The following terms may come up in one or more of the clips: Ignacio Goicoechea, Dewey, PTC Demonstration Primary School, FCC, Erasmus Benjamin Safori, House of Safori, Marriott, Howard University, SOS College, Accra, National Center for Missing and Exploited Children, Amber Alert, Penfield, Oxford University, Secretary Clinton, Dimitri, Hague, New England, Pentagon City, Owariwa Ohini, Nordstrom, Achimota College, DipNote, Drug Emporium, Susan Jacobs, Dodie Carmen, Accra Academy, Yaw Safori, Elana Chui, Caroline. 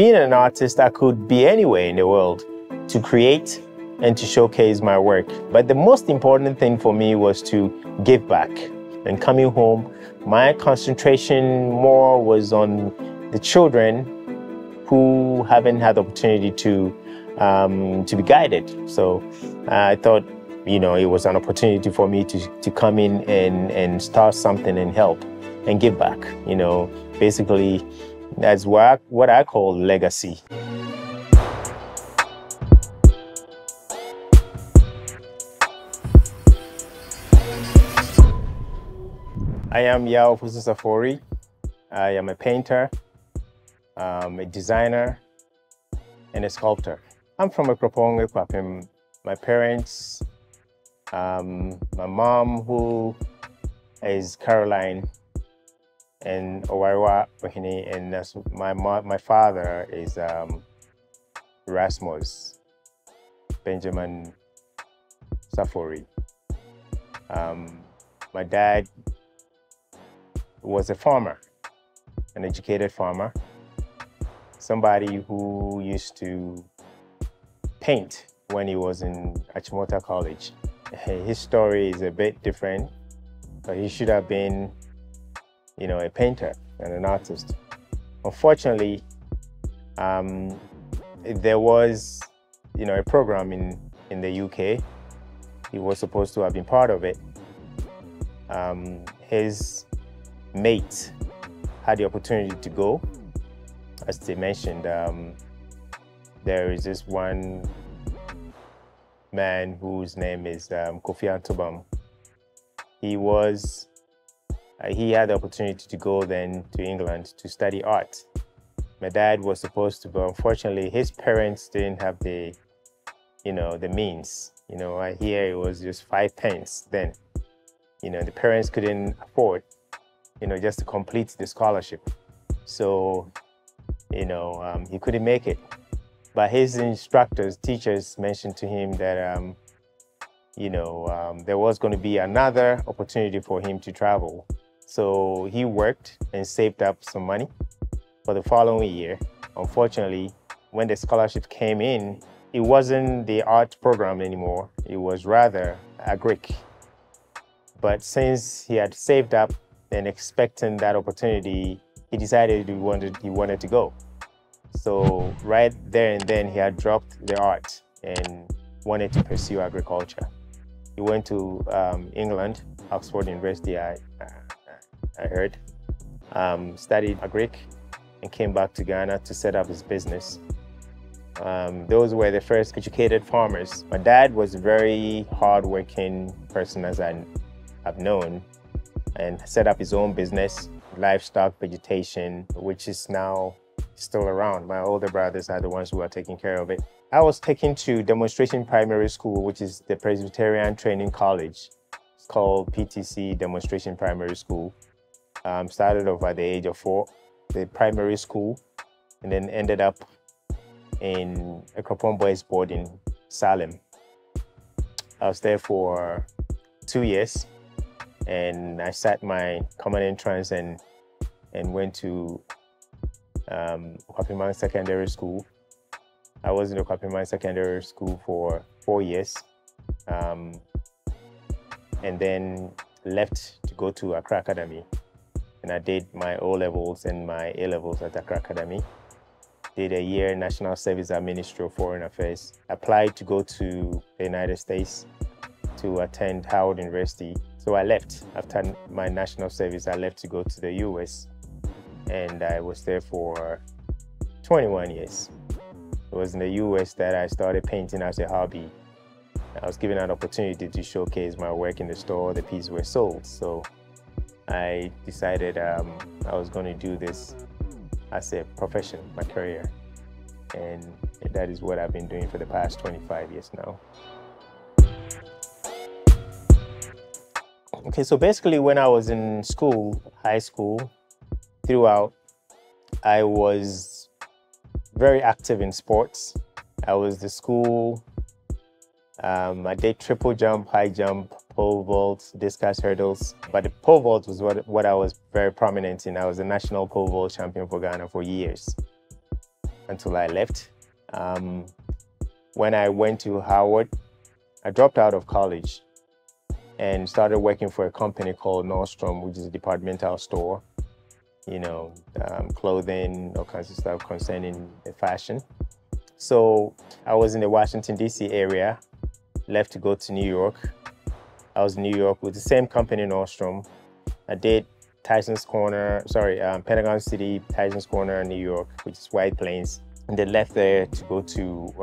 being an artist, I could be anywhere in the world to create and to showcase my work. But the most important thing for me was to give back. And coming home, my concentration more was on the children who haven't had the opportunity to be guided. So I thought, you know, it was an opportunity for me to come in and start something and help and give back. You know, basically, that's what I call legacy. I am Yaw Safori. I am a painter, a designer, and a sculptor. I'm from Okwapemang. My parents, my mom, who is Caroline, and Owariwa Ohini, and that's my father is Erasmus Benjamin Safori. My dad was a farmer, an educated farmer, somebody who used to paint when he was in Achimota College. His story is a bit different, but he should have been, you know, a painter and an artist. Unfortunately, there was, you know, a program in the UK. He was supposed to have been part of it. His mate had the opportunity to go. As they mentioned, there is this one man whose name is Kofi Antubam. He had the opportunity to go then to England to study art. My dad was supposed to, but unfortunately his parents didn't have the, you know, the means. You know, right here it was just 5 pence then. You know, the parents couldn't afford, you know, just to complete the scholarship. So, you know, he couldn't make it. But his instructors, teachers mentioned to him that, you know, there was going to be another opportunity for him to travel. So he worked and saved up some money for the following year. Unfortunately, when the scholarship came in, it wasn't the art program anymore. It was rather agric. But since he had saved up and expecting that opportunity, he decided he wanted to go. So right there and then he had dropped the art and wanted to pursue agriculture. He went to England, Oxford University, I heard, studied agric and came back to Ghana to set up his business. Those were the first educated farmers. My dad was a very hardworking person, as I've known, and set up his own business, livestock, vegetation, which is now still around. My older brothers are the ones who are taking care of it. I was taken to Demonstration Primary School, which is the Presbyterian Training College. It's called PTC Demonstration Primary School. Started off at the age of 4, the primary school, and then ended up in a Kropon Boys Board in Salem. I was there for 2 years. And I sat my common entrance and went to Okwapemang Secondary School. I was in Okwapemang Secondary School for 4 years, and then left to go to Accra Academy. And I did my O-levels and my A-levels at Accra Academy. Did a year national service at Ministry of Foreign Affairs. Applied to go to the United States to attend Howard University. So I left. After my national service, I left to go to the US, and I was there for 21 years. It was in the US that I started painting as a hobby. I was given an opportunity to showcase my work in the store. The pieces were sold. So I decided I was going to do this as a profession, my career. And that is what I've been doing for the past 25 years now. Okay, so basically when I was in school, high school, throughout, I was very active in sports. I was the school, I did triple jump, high jump, pole vault, discus hurdles. But the pole vault was what I was very prominent in. I was the national pole vault champion for Ghana for years. until I left. When I went to Howard, I dropped out of college and started working for a company called Nordstrom, which is a departmental store, clothing, all kinds of stuff concerning fashion. So I was in the Washington, D.C. area, left to go to New York. I was in New York with the same company, Nordstrom. I did Tyson's Corner, Pentagon City, Tyson's Corner, New York, which is White Plains. And then left there to go to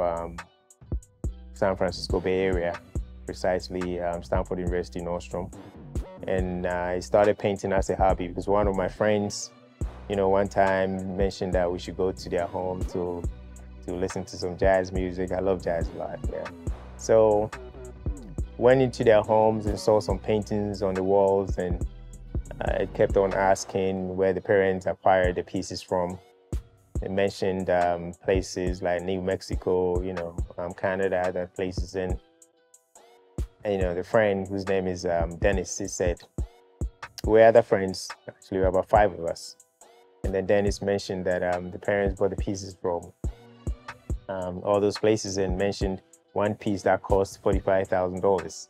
San Francisco Bay Area, precisely Stanford University, Nordstrom. And I started painting as a hobby because one of my friends, one time mentioned that we should go to their home to listen to some jazz music. I love jazz a lot, yeah. So went into their homes and saw some paintings on the walls, and I kept on asking where the parents acquired the pieces from. They mentioned places like New Mexico, Canada, other places. And the friend whose name is Dennis, he said, we're other friends, actually about 5 of us. And then Dennis mentioned that the parents bought the pieces from all those places, and mentioned one piece that cost $45,000.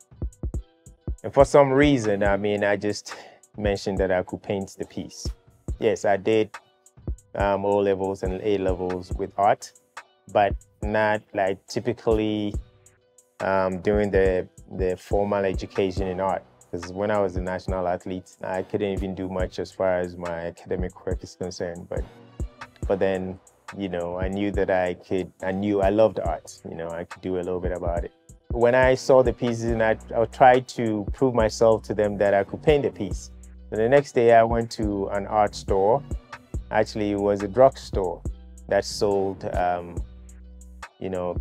And for some reason, I just mentioned that I could paint the piece. Yes, I did O-levels and A-levels with art, but not like typically doing the formal education in art. Because when I was a national athlete, I couldn't even do much as far as my academic work is concerned. But then, I knew that I loved art. I could do a little bit about it. When I saw the pieces, and I tried to prove myself to them that I could paint a piece. And the next day I went to an art store. Actually, it was a drugstore that sold,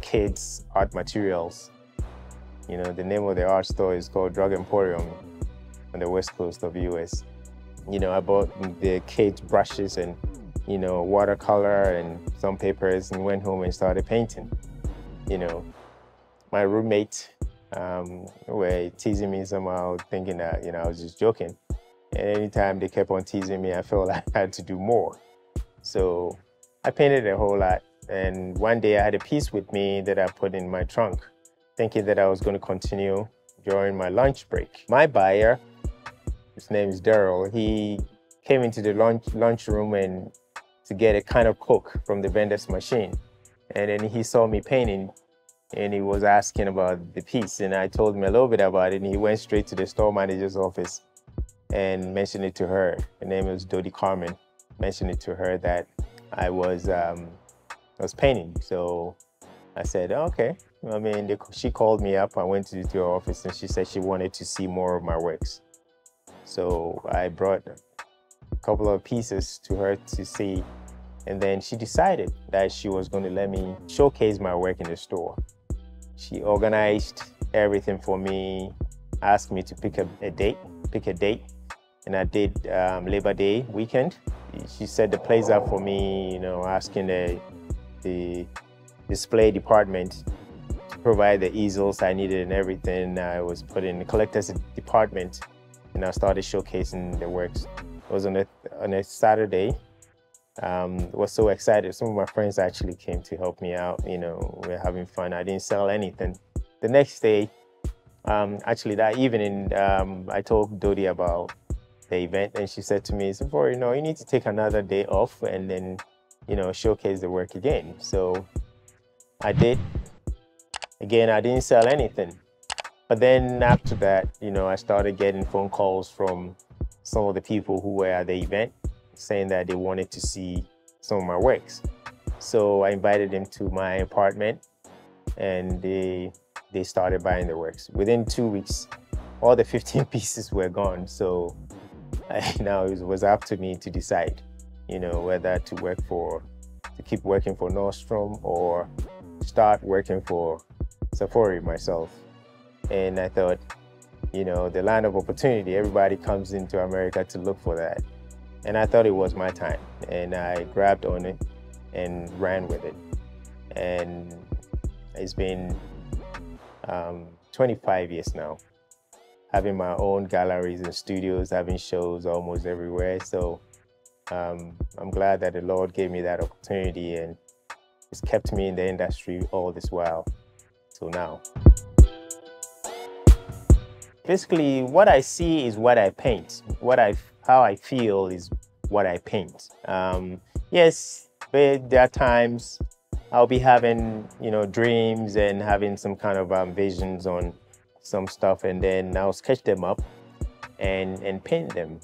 kids' art materials. The name of the art store is called Drug Emporium on the west coast of the U.S. I bought the kids' brushes and, watercolor and some papers, and went home and started painting. My roommate were teasing me somehow, thinking that, I was just joking. And anytime they kept on teasing me, I felt like I had to do more. So I painted a whole lot. And one day I had a piece with me that I put in my trunk, thinking that I was going to continue during my lunch break. My buyer, his name is Daryl, he came into the lunchroom and to get a kind of Coke from the vendor's machine. And then he saw me painting, and he was asking about the piece. And I told him a little bit about it, and he went straight to the store manager's office and mentioned it to her. Her name was Dodie Carmen. Mentioned it to her that I was painting. So I said, okay. She called me up. I went to her office, and she said she wanted to see more of my works. So I brought a couple of pieces to her to see. And then she decided that she was going to let me showcase my work in the store. She organized everything for me, asked me to pick a date, and I did Labor Day weekend. She set the place up for me, asking the display department to provide the easels I needed and everything. I was put in the collector's department, and I started showcasing the works. It was on a Saturday. Was so excited. Some of my friends actually came to help me out. We were having fun. I didn't sell anything. The next day, that evening, I told Dodie about the event, and she said to me, Safori, you need to take another day off and then, showcase the work again. So I did. Again, I didn't sell anything. But then after that, I started getting phone calls from some of the people who were at the event saying that they wanted to see some of my works. So I invited them to my apartment, and they started buying the works. Within 2 weeks, all the 15 pieces were gone. So now it was up to me to decide, whether to keep working for Nordstrom or start working for Safori myself. And I thought, the land of opportunity, everybody comes into America to look for that. And I thought it was my time. And I grabbed on it and ran with it. And it's been 25 years now, having my own galleries and studios, having shows almost everywhere. So I'm glad that the Lord gave me that opportunity, and It's kept me in the industry all this while till now. Basically, what I see is what I paint. How I feel is what I paint. Yes, there are times I'll be having, dreams and having some kind of visions on some stuff, and then I'll sketch them up and paint them.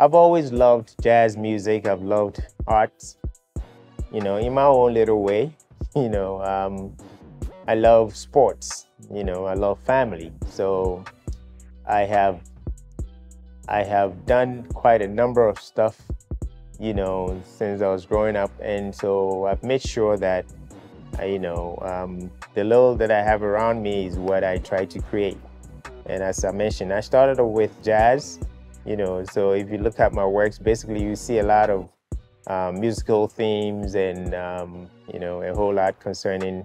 I've always loved jazz music. I've loved art, in my own little way. I love sports. I love family. So I have done quite a number of stuff, since I was growing up, and so I've made sure that the little that I have around me is what I try to create. And as I mentioned, I started with jazz, so if you look at my works, basically you see a lot of musical themes and, a whole lot concerning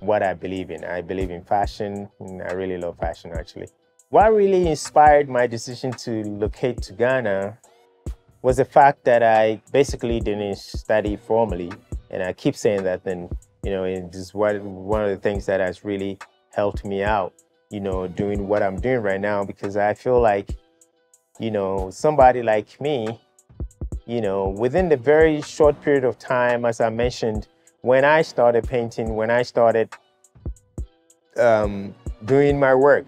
what I believe in. I believe in fashion, and I really love fashion, actually. What really inspired my decision to locate to Ghana was the fact that I basically didn't study formally. And I keep saying that, and it's just one of the things that has really helped me out, doing what I'm doing right now, because I feel like, somebody like me, within the very short period of time, as I mentioned, when I started painting, when I started doing my work,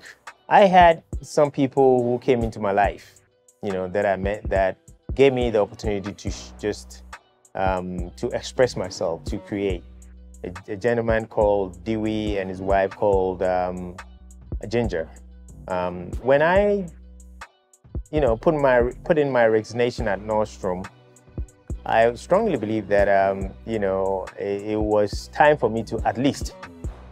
I had some people who came into my life, that I met, that gave me the opportunity to just to express myself, to create. A gentleman called Dewey and his wife called Ginger. When I, put in my resignation at Nordstrom, I strongly believe that, it was time for me to at least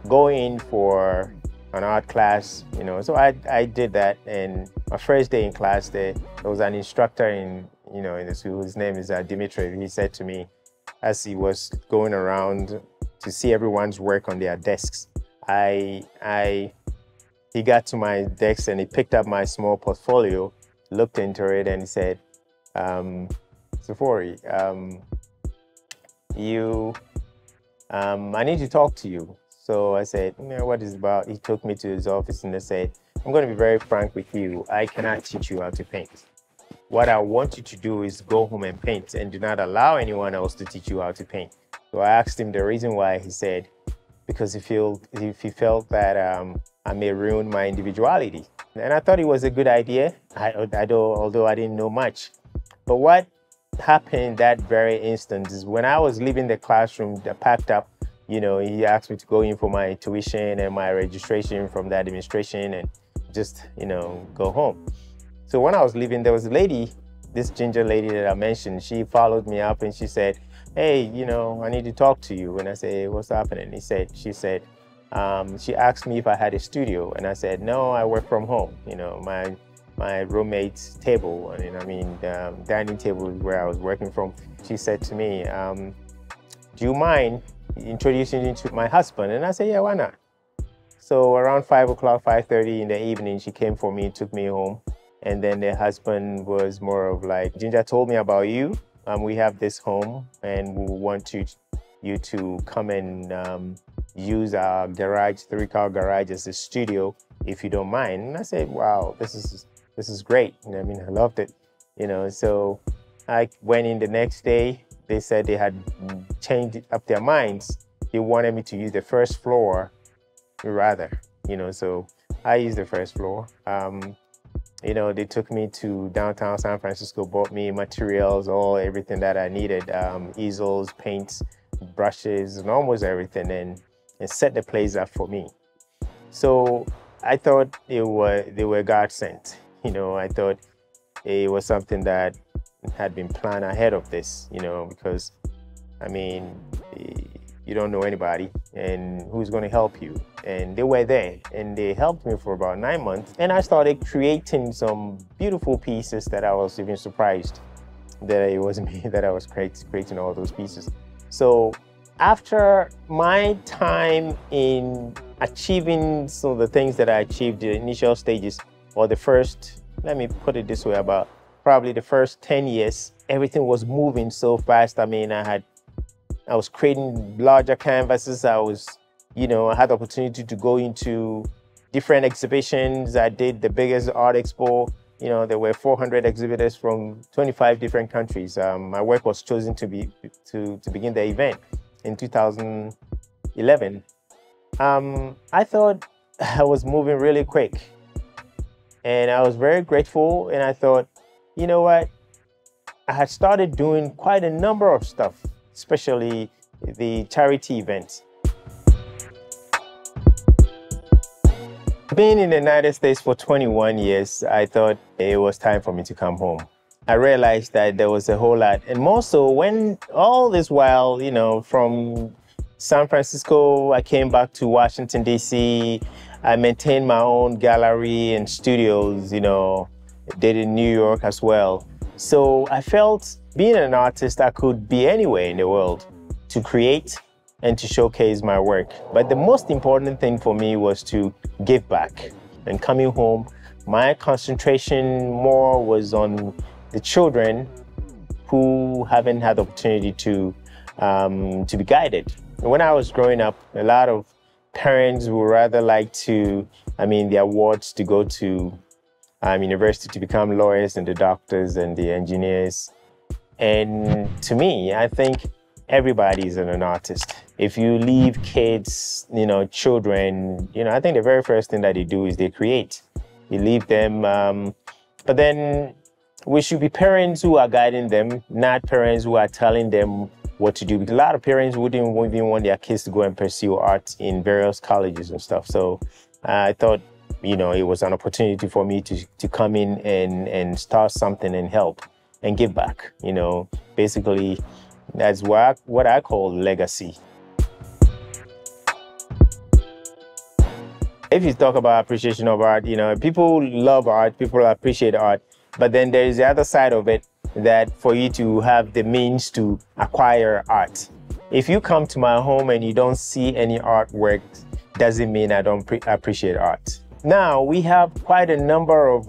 go in for an art class, So I did that, and my first day in class, there was an instructor in, in the school, his name is Dimitri. He said to me, as he was going around to see everyone's work on their desks, he got to my desk and he picked up my small portfolio, looked into it, and he said, Safori, I need to talk to you. So I said, what is it about? He took me to his office and I said, I'm going to be very frank with you. I cannot teach you how to paint. What I want you to do is go home and paint, and do not allow anyone else to teach you how to paint. So I asked him the reason why. He said, because he felt that I may ruin my individuality. And I thought it was a good idea, although I didn't know much. But what happened that very instant is when I was leaving the classroom, I packed up, he asked me to go in for my tuition and my registration from the administration and just, go home. So when I was leaving, there was a lady, this ginger lady that I mentioned, she followed me up and she said, hey, I need to talk to you. And I said, hey, what's happening? She asked me if I had a studio. And I said, no, I work from home. My roommate's table, dining table is where I was working from. She said to me, do you mind introducing you to my husband? And I said, yeah, why not? So around 5 o'clock, 5:30 in the evening, she came for me, took me home. And then the husband was more of like, Ginger told me about you. We have this home and we want you to come and use our garage, three-car garage, as a studio, if you don't mind. And I said, wow, this is great. I loved it. So I went in the next day. They said they had changed up their minds. They wanted me to use the first floor, rather. So I used the first floor. They took me to downtown San Francisco, bought me materials, everything that I needed, easels, paints, brushes, and almost everything, and set the place up for me. So I thought they were God sent. I thought it was something that had been planned ahead of this, because, you don't know anybody, and who's going to help you? And they were there, and they helped me for about 9 months. And I started creating some beautiful pieces that I was even surprised that it was me that I was creating all those pieces. So after my time in achieving some of the things that I achieved in the initial stages, or the first, let me put it this way, about probably the first 10 years, everything was moving so fast. I had I was creating larger canvases. I was, you know, I had the opportunity to go into different exhibitions. I did the biggest art expo. You know, there were 400 exhibitors from 25 different countries. My work was chosen to begin the event in 2011. I thought I was moving really quick, and I was very grateful. And I thought, you know what? I had started doing quite a number of stuff, especially the charity events. Being in the United States for 21 years, I thought it was time for me to come home. I realized that there was a whole lot, and more so when all this while, you know, from San Francisco, I came back to Washington, D.C. I maintained my own gallery and studios, you know, did in New York as well. So I felt being an artist, I could be anywhere in the world to create and to showcase my work. But the most important thing for me was to give back. And coming home, my concentration more was on the children who haven't had the opportunity to be guided. When I was growing up, a lot of parents would rather like to, I mean, their wards to go to university to become lawyers and the doctors and the engineers. And to me, I think everybody is an artist. If you leave kids, you know, children, you know, I think the very first thing that they do is they create. You leave them, but then we should be parents who are guiding them, not parents who are telling them what to do. Because a lot of parents wouldn't even want their kids to go and pursue art in various colleges and stuff. So I thought, you know, it was an opportunity for me to come in and start something and help and give back. You know, basically, that's what I call legacy. If you talk about appreciation of art, you know, people love art, people appreciate art, but then there is the other side of it, that for you to have the means to acquire art. If you come to my home and you don't see any artwork, doesn't mean I don't appreciate art. Now, we have quite a number of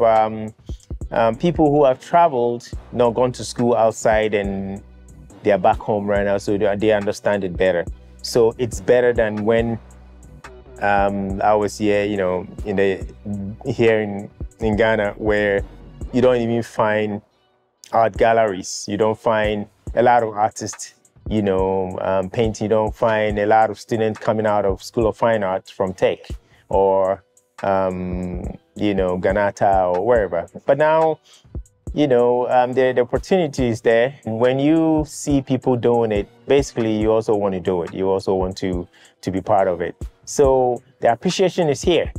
people who have traveled, you know, gone to school outside, and they're back home right now, so they understand it better. So it's better than when I was here, you know, here in Ghana, where you don't even find art galleries. You don't find a lot of artists, you know, painting. You don't find a lot of students coming out of School of Fine Arts from Tech or you know, Ghanata or wherever. But now, you know, the opportunity is there. When you see people doing it, basically you also want to do it. You also want to be part of it. So the appreciation is here.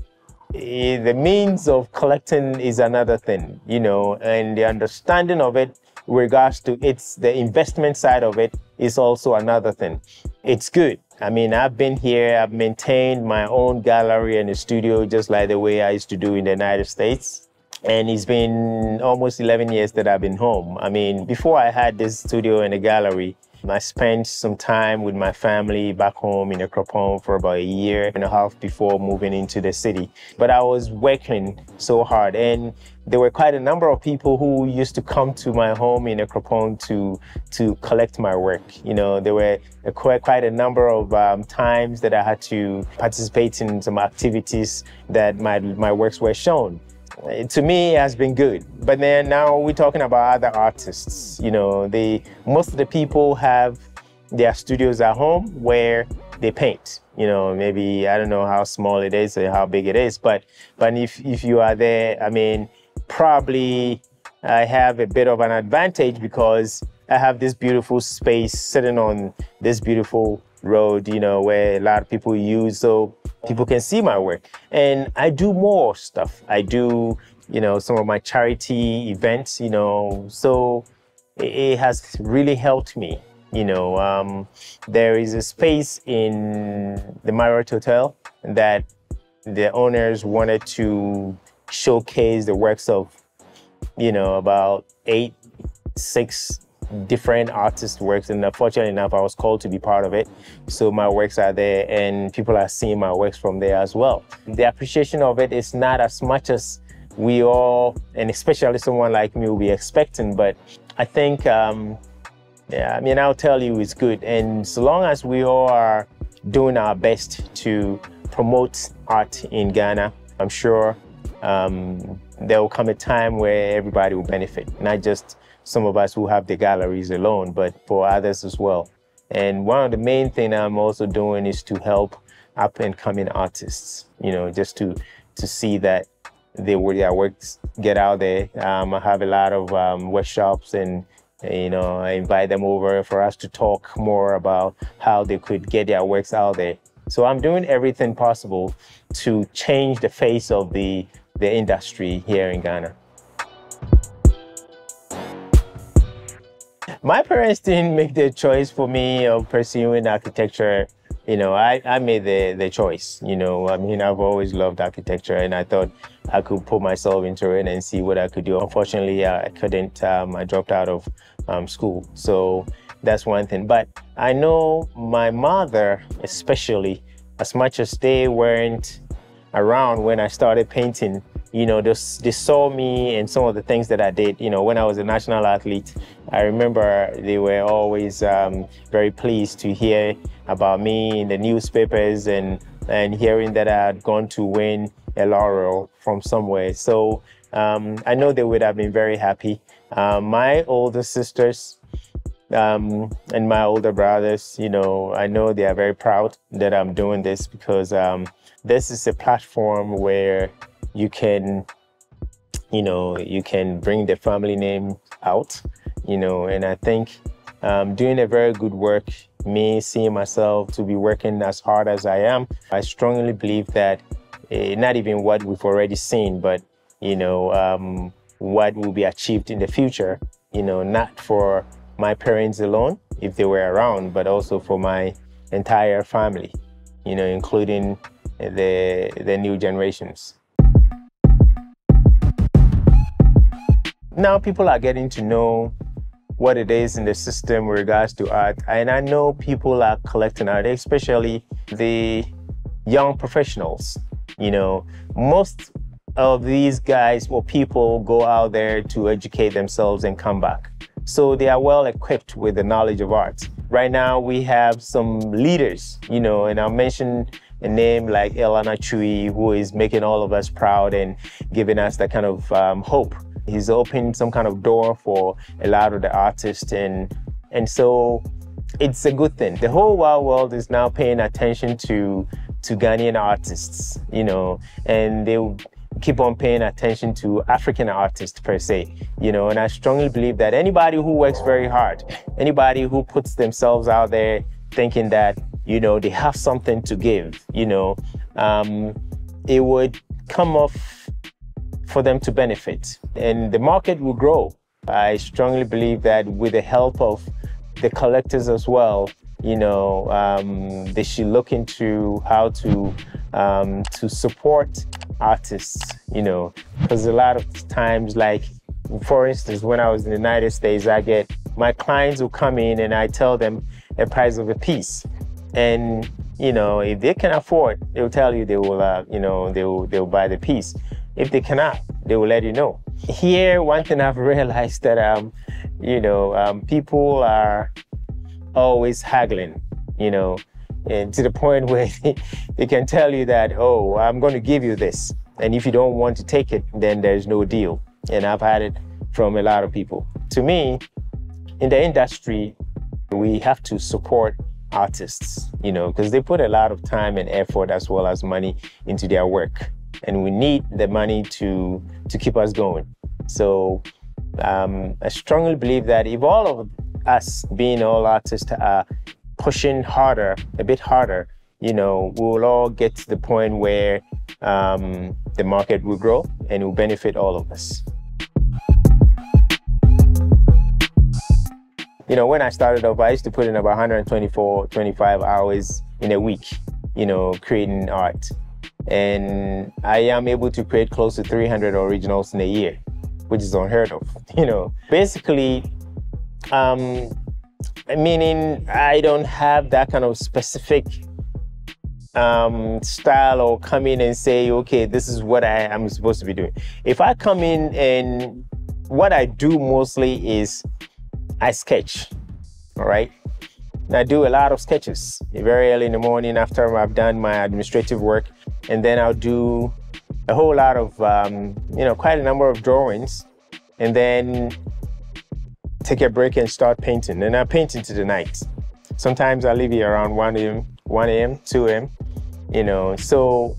The means of collecting is another thing, you know, and the understanding of it with regards to its, the investment side of it is also another thing. It's good. I mean, I've been here, I've maintained my own gallery and a studio just like the way I used to do in the United States. And it's been almost 11 years that I've been home. I mean, before I had this studio and a gallery, I spent some time with my family back home in Kropon for about a year and a half before moving into the city. But I was working so hard, and there were quite a number of people who used to come to my home in Kropon to collect my work. You know, there were quite a number of times that I had to participate in some activities that my works were shown. To me, it has been good. But then now we're talking about other artists. You know, most of the people have their studios at home where they paint. You know, maybe, I don't know how small it is or how big it is, but if you are there, I mean, probably I have a bit of an advantage because I have this beautiful space sitting on this beautiful road, you know, where a lot of people use, so people can see my work. And I do more stuff. I do, you know, some of my charity events, you know, so it has really helped me, you know. There is a space in the Marriott Hotel that the owners wanted to showcase the works of, you know, about six different artist works, and fortunately enough, I was called to be part of it. So my works are there, and people are seeing my works from there as well. The appreciation of it is not as much as we all, and especially someone like me, will be expecting, but I think Yeah, I mean, I'll tell you it's good. And so long as we all are doing our best to promote art in Ghana, I'm sure there will come a time where everybody will benefit, not just some of us who have the galleries alone, but for others as well. And one of the main things I'm also doing is to help up and coming artists, you know, just to see that their works get out there. I have a lot of workshops and, you know, I invite them over for us to talk more about how they could get their works out there. So I'm doing everything possible to change the face of the industry here in Ghana. My parents didn't make the choice for me of pursuing architecture. You know, I made the choice, you know. I mean, I've always loved architecture and I thought I could put myself into it and see what I could do. Unfortunately, I couldn't. I dropped out of school. So that's one thing. But I know my mother, especially, as much as they weren't around when I started painting, you know, they saw me and some of the things that I did. You know, when I was a national athlete, I remember they were always very pleased to hear about me in the newspapers and hearing that I had gone to win a laurel from somewhere. So I know they would have been very happy. My older sisters and my older brothers, you know, I know they are very proud that I'm doing this because this is a platform where you can, you know, you can bring the family name out, you know, and I think doing a very good work, me seeing myself to be working as hard as I am, I strongly believe that not even what we've already seen, but, you know, what will be achieved in the future, you know, not for my parents alone, if they were around, but also for my entire family, you know, including the new generations. Now people are getting to know what it is in the system with regards to art. And I know people are collecting art, especially the young professionals. You know, most of these guys or people go out there to educate themselves and come back. So they are well equipped with the knowledge of art. Right now we have some leaders, you know, and I'll mention a name like Elana Chui, who is making all of us proud and giving us that kind of hope. He's opened some kind of door for a lot of the artists, and so it's a good thing. The whole wide world is now paying attention to Ghanaian artists, you know, and they keep on paying attention to African artists per se, you know, and I strongly believe that anybody who works very hard, anybody who puts themselves out there thinking that, you know, they have something to give, you know, it would come off for them to benefit and the market will grow. I strongly believe that with the help of the collectors as well, you know, they should look into how to support artists, you know, because a lot of times, like, for instance, when I was in the United States, I get, my clients will come in and I tell them the price of a piece. And, you know, if they can afford, they'll tell you they will, you know, they'll buy the piece. If they cannot, they will let you know. Here, one thing I've realized that, you know, people are always haggling, you know, and to the point where they can tell you that, oh, I'm going to give you this. And if you don't want to take it, then there's no deal. And I've had it from a lot of people. To me, in the industry, we have to support artists, you know, because they put a lot of time and effort as well as money into their work. And we need the money to keep us going. So I strongly believe that if all of us, being all artists, are pushing harder, a bit harder, you know, we'll all get to the point where the market will grow and it will benefit all of us. You know, when I started off, I used to put in about 124, 25 hours in a week, you know, creating art. And I am able to create close to 300 originals in a year, which is unheard of, you know. Basically, meaning I don't have that kind of specific style or come in and say, okay, this is what I am supposed to be doing. If I come in and what I do mostly is I sketch. all right? I do a lot of sketches very early in the morning after I've done my administrative work. And then I'll do a whole lot of, quite a number of drawings, and then take a break and start painting. And I paint into the night. Sometimes I leave here around 1 a.m., 2 a.m., so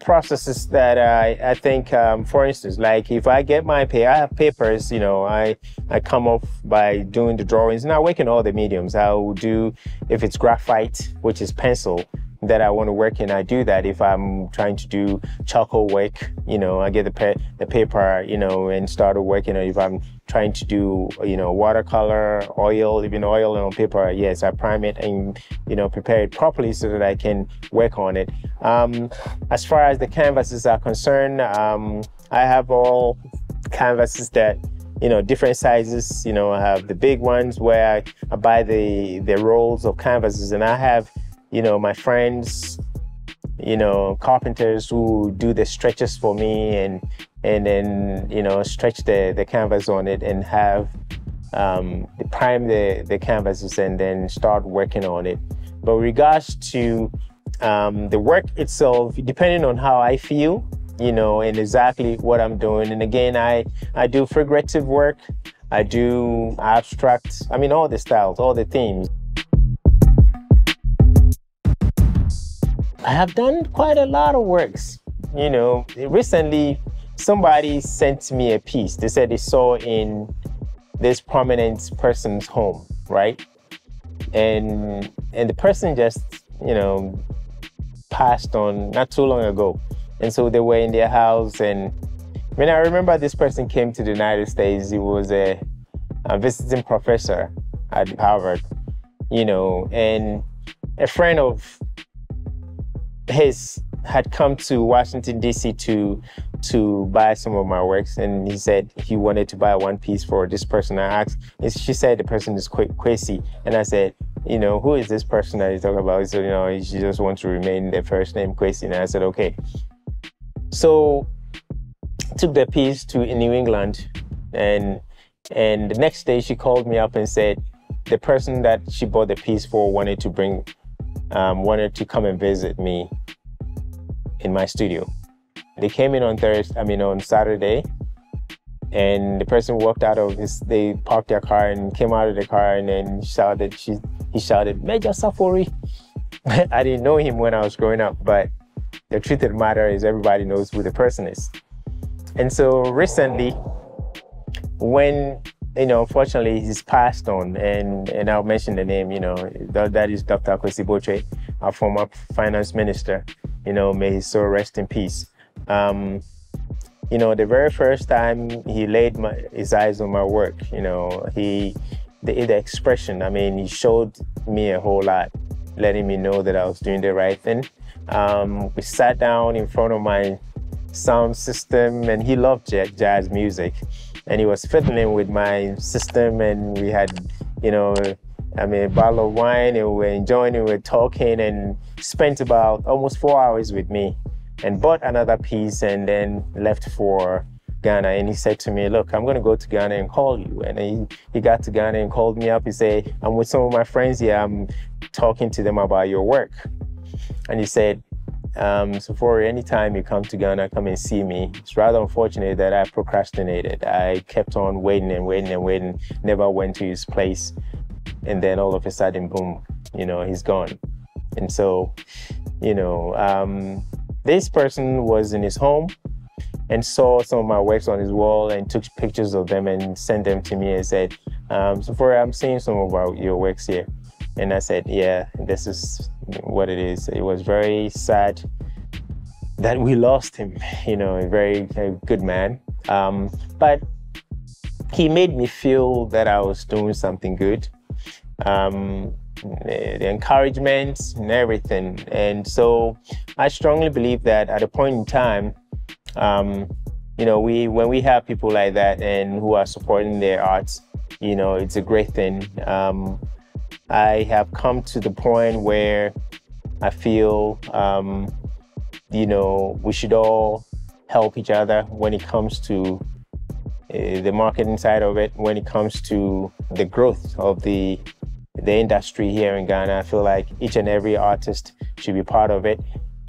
processes that I think, for instance, like if I get my pay, I have papers, I come off by doing the drawings, and I work in all the mediums. I will do, if it's graphite, which is pencil, that I want to work in, I do that. If I'm trying to do charcoal work, I get the paper, and start working. If I'm trying to do, watercolor, oil, even oil on paper, yes, I prime it and, prepare it properly so that I can work on it. As far as the canvases are concerned, I have all canvases that, different sizes. I have the big ones where I buy the rolls of canvases, and I have my friends, carpenters who do the stretches for me, and then, stretch the canvas on it and have prime the canvases and then start working on it. But with regards to the work itself, depending on how I feel, and exactly what I'm doing. And again, I do figurative work, I do abstract, all the styles, all the themes. I have done quite a lot of works. Recently somebody sent me a piece. They said they saw in this prominent person's home, right? And the person just, passed on not too long ago. And so they were in their house, and when I remember this person came to the United States, he was a visiting professor at Harvard, and a friend of his had come to Washington, D.C. to buy some of my works, and he said he wanted to buy one piece for this person. I asked, she said the person is Kwesi, and I said, who is this person that you talk about? He said, she just wants to remain their first name, Kwesi, and I said, okay. So took the piece to New England, and the next day she called me up and said the person that she bought the piece for wanted to come and visit me in my studio. They came in on Saturday, and the person walked out of his. They parked their car and came out of the car, and then he shouted, "Major Safori." I didn't know him when I was growing up, but the truth of the matter is everybody knows who the person is. And so recently, when unfortunately, he's passed on, and I'll mention the name, that is Dr. Kwesi Botchwey, our former finance minister, may his soul rest in peace. The very first time he laid his eyes on my work, the expression, he showed me a whole lot, letting me know that I was doing the right thing. We sat down in front of my sound system, and he loved jazz music. And he was fiddling with my system, and we had, a bottle of wine, and we were enjoying it, we were talking, and spent about almost 4 hours with me, and bought another piece, and then left for Ghana. And he said to me, look, I'm going to go to Ghana and call you. And he got to Ghana and called me up. He said, I'm with some of my friends here. I'm talking to them about your work. And he said, Safori, anytime you come to Ghana, come and see me. It's rather unfortunate that I procrastinated. I kept on waiting and waiting and waiting, never went to his place. And then all of a sudden, boom, he's gone. And so, this person was in his home and saw some of my works on his wall and took pictures of them and sent them to me and said, Safori, I'm seeing some of your works here. And I said, yeah, this is what it is. It was very sad that we lost him, a very good man. But he made me feel that I was doing something good. The encouragement and everything. And so I strongly believe that at a point in time, when we have people like that and who are supporting their arts, it's a great thing. I have come to the point where I feel, we should all help each other when it comes to the marketing side of it, when it comes to the growth of the the industry here in Ghana. I feel like each and every artist should be part of it.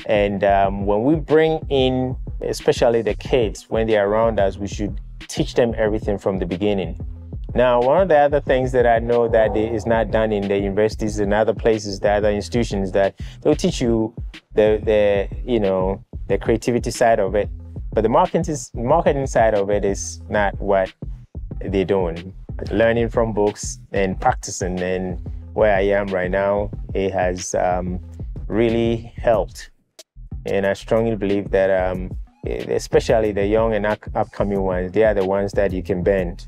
And when we bring in, especially the kids, when they're around us, we should teach them everything from the beginning. Now, one of the other things that I know that is not done in the universities and other places, the other institutions, that they'll teach you the creativity side of it, but the marketing side of it is not what they're doing. Learning from books and practicing, and where I am right now, it has really helped. And I strongly believe that especially the young and upcoming ones, they are the ones that you can bend.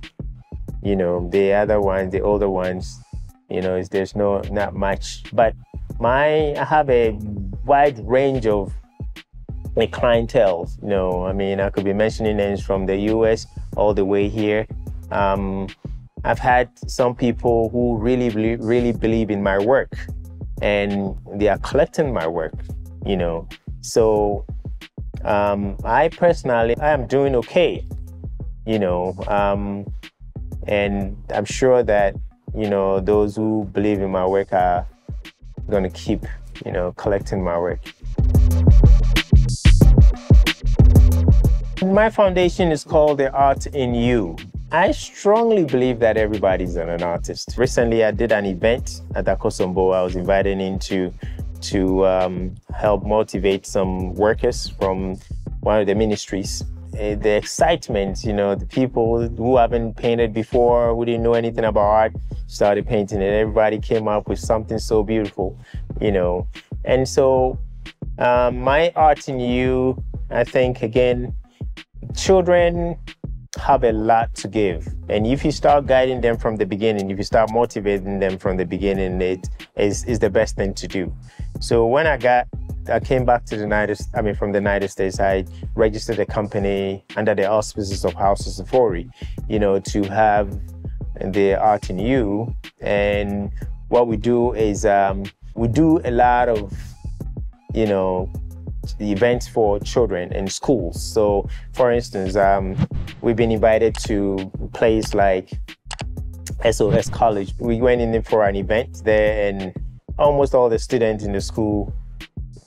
You know, the other ones, the older ones, you know, there's not much. But I have a wide range of my clientele. You know, I mean, I could be mentioning names from the US all the way here. I've had some people who really, really believe in my work, and they are collecting my work, you know. So I personally, I am doing okay, you know. And I'm sure that, you know, those who believe in my work are going to keep, you know, collecting my work. My foundation is called The Art in You. I strongly believe that everybody's an artist. Recently, I did an event at Akosombo. I was invited in to help motivate some workers from one of the ministries. The excitement, you know, the people who haven't painted before, who didn't know anything about art, started painting, and everybody came up with something so beautiful, you know. And so my Art in You, I think, again, children have a lot to give. And if you start guiding them from the beginning, if you start motivating them from the beginning, it is the best thing to do. So when I came back to the United States, I registered a company under the auspices of House of Safori, you know, to have The Art in You. And what we do is we do a lot of, you know, events for children in schools. So, for instance, we've been invited to places like SOS College. We went in for an event there, and almost all the students in the school,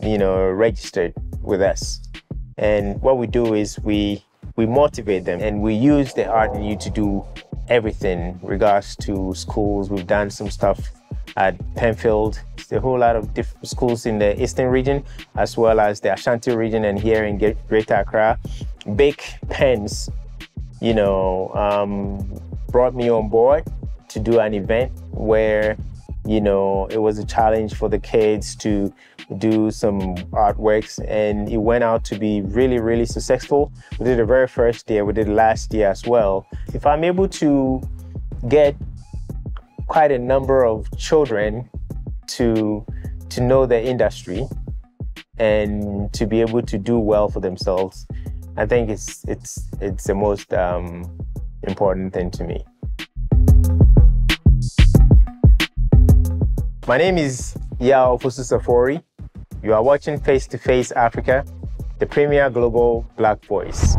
you know, registered with us. And what we do is we motivate them, and we use The Art in You to do everything in regards to schools. We've done some stuff at Penfield, a whole lot of different schools in the Eastern region, as well as the Ashanti region, and here in Greater Accra. Big Pens, you know, brought me on board to do an event where, you know, it was a challenge for the kids to do some artworks, and it went out to be really, really successful. We did the very first year, we did last year as well. If I'm able to get quite a number of children to know the industry and to be able to do well for themselves, I think it's the most important thing to me. My name is Yaw Safori. You are watching Face to Face Africa, the premier global Black voice.